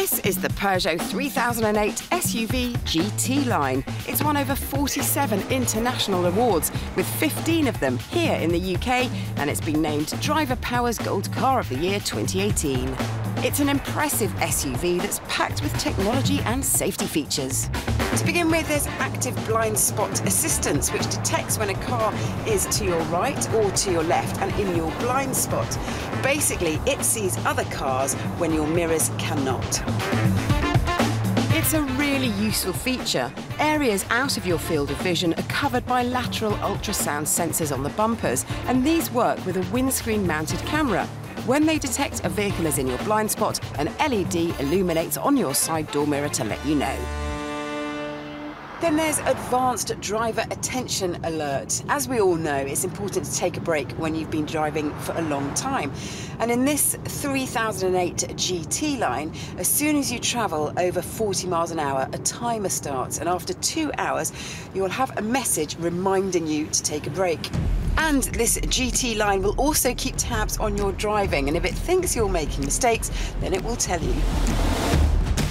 This is the Peugeot 3008 SUV GT line. It's won over 47 international awards, with 15 of them here in the UK, and it's been named Driver Power's Gold Car of the Year 2018. It's an impressive SUV that's packed with technology and safety features. To begin with, there's active blind spot assistance, which detects when a car is to your right or to your left and in your blind spot. Basically, it sees other cars when your mirrors cannot. It's a really useful feature. Areas out of your field of vision are covered by lateral ultrasound sensors on the bumpers, and these work with a windscreen-mounted camera. When they detect a vehicle is in your blind spot, an LED illuminates on your side door mirror to let you know. Then there's Advanced Driver Attention Alert. As we all know, it's important to take a break when you've been driving for a long time. And in this 3008 GT line, as soon as you travel over 40 miles an hour, a timer starts, and after 2 hours, you will have a message reminding you to take a break. And this GT line will also keep tabs on your driving, and if it thinks you're making mistakes, then it will tell you.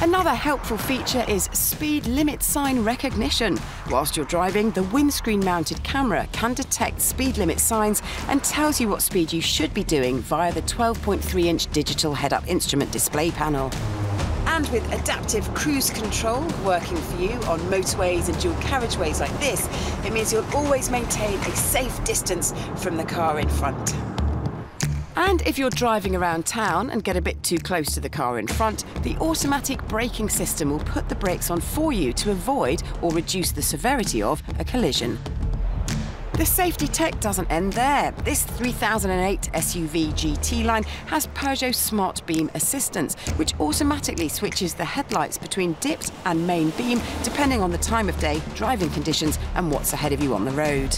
Another helpful feature is speed limit sign recognition. Whilst you're driving, the windscreen-mounted camera can detect speed limit signs and tells you what speed you should be doing via the 12.3-inch digital head-up instrument display panel. And with adaptive cruise control working for you on motorways and dual carriageways like this, it means you'll always maintain a safe distance from the car in front. And if you're driving around town and get a bit too close to the car in front, the automatic braking system will put the brakes on for you to avoid or reduce the severity of a collision. The safety tech doesn't end there. This 3008 SUV GT line has Peugeot Smart Beam Assistance, which automatically switches the headlights between dipped and main beam, depending on the time of day, driving conditions, and what's ahead of you on the road.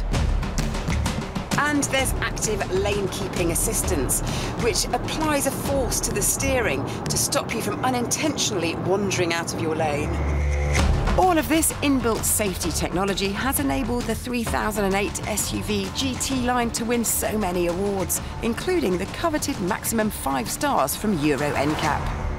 And there's active lane keeping assistance, which applies a force to the steering to stop you from unintentionally wandering out of your lane. All of this inbuilt safety technology has enabled the 3008 SUV GT line to win so many awards, including the coveted maximum 5 stars from Euro NCAP.